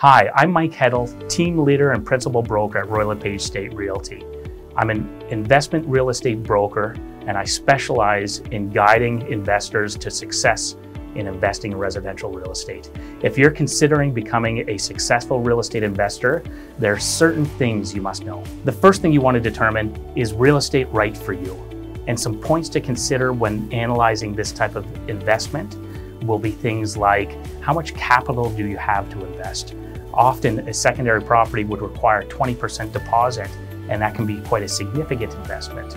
Hi, I'm Mike Heddle, team leader and principal broker at Royal LePage State Realty. I'm an investment real estate broker, and I specialize in guiding investors to success in investing in residential real estate. If you're considering becoming a successful real estate investor, there are certain things you must know. The first thing you want to determine is real estate right for you. And some points to consider when analyzing this type of investment will be things like, how much capital do you have to invest? Often a secondary property would require a 20% deposit, and that can be quite a significant investment.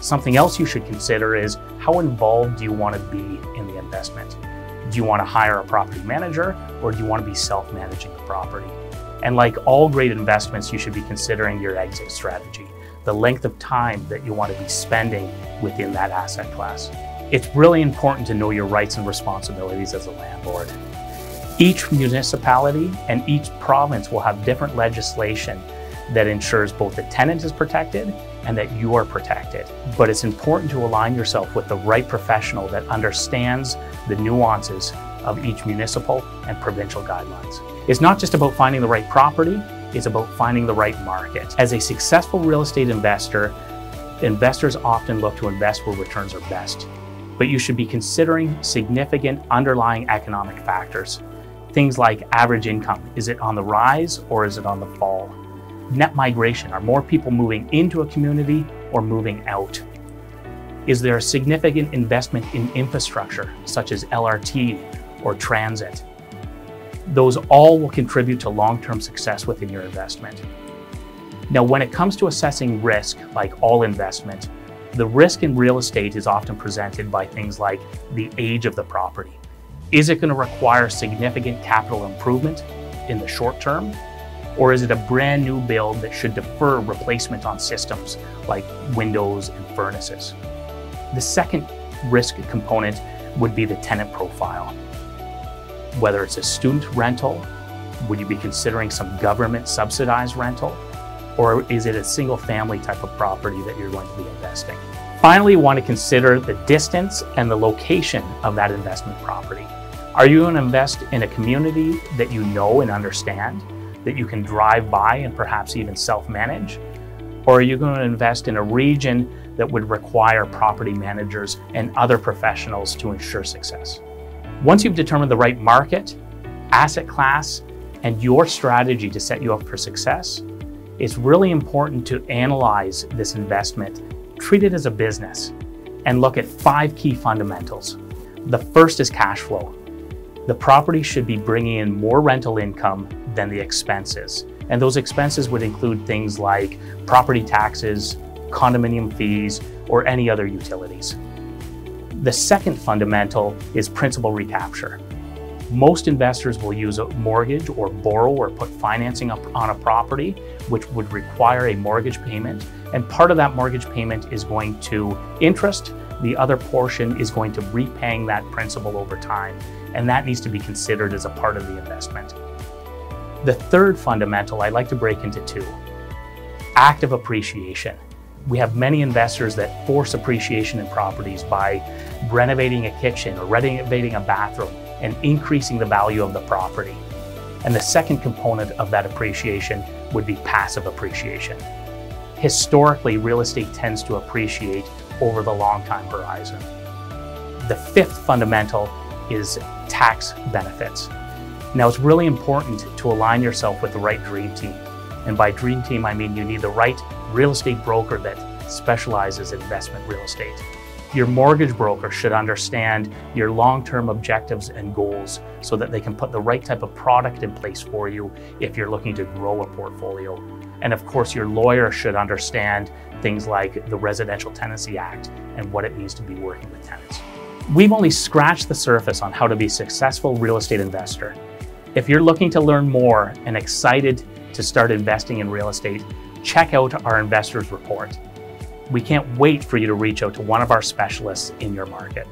Something else you should consider is, how involved do you want to be in the investment? Do you want to hire a property manager, or do you want to be self-managing the property? And like all great investments, you should be considering your exit strategy, the length of time that you want to be spending within that asset class. It's really important to know your rights and responsibilities as a landlord. Each municipality and each province will have different legislation that ensures both the tenant is protected and that you are protected. But it's important to align yourself with the right professional that understands the nuances of each municipal and provincial guidelines. It's not just about finding the right property, it's about finding the right market. As a successful real estate investor, investors often look to invest where returns are best. But you should be considering significant underlying economic factors. Things like average income. Is it on the rise or is it on the fall? Net migration. Are more people moving into a community or moving out? Is there a significant investment in infrastructure, such as LRT or transit? Those all will contribute to long-term success within your investment. Now, when it comes to assessing risk, like all investment, the risk in real estate is often presented by things like the age of the property. Is it going to require significant capital improvement in the short term? Or is it a brand new build that should defer replacement on systems like windows and furnaces? The second risk component would be the tenant profile. Whether it's a student rental, would you be considering some government subsidized rental? Or is it a single family type of property that you're going to be investing? Finally, you want to consider the distance and the location of that investment property. Are you going to invest in a community that you know and understand, that you can drive by and perhaps even self-manage? Or are you going to invest in a region that would require property managers and other professionals to ensure success? Once you've determined the right market, asset class, and your strategy to set you up for success, it's really important to analyze this investment, treat it as a business, and look at 5 key fundamentals. The first is cash flow. The property should be bringing in more rental income than the expenses. And those expenses would include things like property taxes, condominium fees, or any other utilities. The second fundamental is principal recapture. Most investors will use a mortgage or borrow or put financing up on a property, which would require a mortgage payment. And part of that mortgage payment is going to interest. The other portion is going to repaying that principal over time. And that needs to be considered as a part of the investment. The third fundamental I like to break into 2. Active appreciation. We have many investors that force appreciation in properties by renovating a kitchen or renovating a bathroom and increasing the value of the property. And the second component of that appreciation would be passive appreciation. Historically, real estate tends to appreciate over the long time horizon. The fifth fundamental is tax benefits. Now, it's really important to align yourself with the right dream team. And by dream team, I mean you need the right real estate broker that specializes in investment real estate. Your mortgage broker should understand your long-term objectives and goals so that they can put the right type of product in place for you if you're looking to grow a portfolio. And of course, your lawyer should understand things like the Residential Tenancy Act and what it means to be working with tenants. We've only scratched the surface on how to be a successful real estate investor. If you're looking to learn more and excited to start investing in real estate, check out our investors report. We can't wait for you to reach out to one of our specialists in your market.